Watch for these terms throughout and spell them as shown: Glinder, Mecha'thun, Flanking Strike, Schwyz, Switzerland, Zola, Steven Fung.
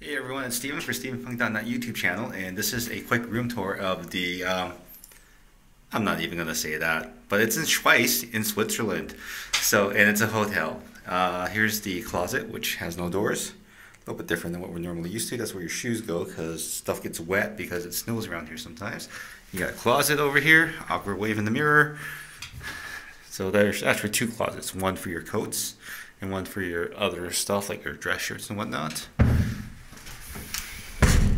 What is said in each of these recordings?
Hey everyone, it's Steven for StevenFung.net YouTube channel, and this is a quick room tour of the, I'm not even going to say that, but it's in Schwyz in Switzerland. So, and it's a hotel. Here's the closet, which has no doors. A little bit different than what we're normally used to. That's where your shoes go because stuff gets wet because it snows around here sometimes. You got a closet over here, awkward wave in the mirror. So there's actually two closets, one for your coats and one for your other stuff like your dress shirts and whatnot.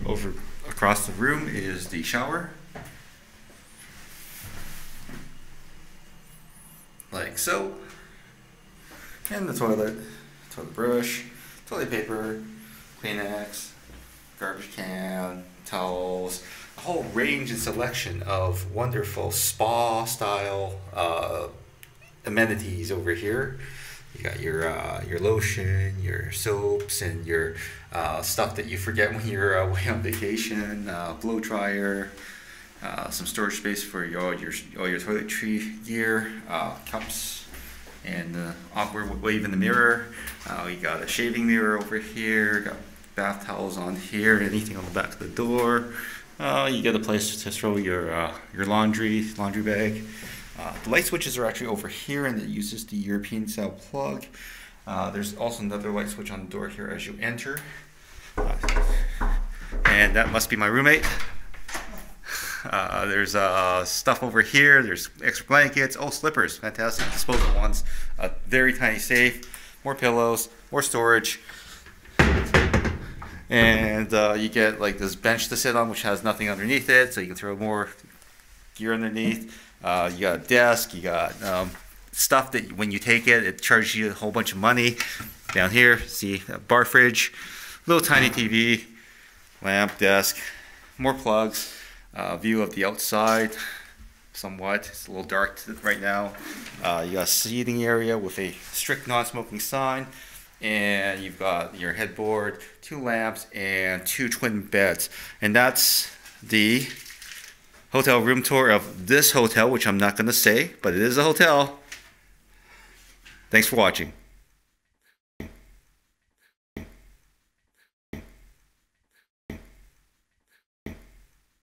Over across the room is the shower, like so, and the toilet brush, toilet paper, Kleenex, garbage can, towels, a whole range and selection of wonderful spa-style amenities over here. You got your lotion, your soaps, and your stuff that you forget when you're away on vacation. Blow dryer, some storage space for all your toiletry gear, cups, and awkward wave in the mirror. You got a shaving mirror over here. Got bath towels on here. Anything on the back of the door. You got a place to throw your laundry bag. The light switches are actually over here, and it uses the European style plug. There's also another light switch on the door here as you enter. And that must be my roommate. There's stuff over here. There's extra blankets. Oh, slippers. Fantastic. Disposable ones. A very tiny safe. More pillows. More storage. And you get like this bench to sit on, which has nothing underneath it, so you can throw more gear underneath. You got a desk, you got stuff that when you take it, it charges you a whole bunch of money. Down here, see a bar fridge, little tiny TV, lamp, desk, more plugs, view of the outside somewhat. It's a little dark right now. You got a seating area with a strict non-smoking sign, and you've got your headboard, two lamps, and two twin beds. And that's the hotel room tour of this hotel, which I'm not going to say, but it is a hotel. Thanks for watching.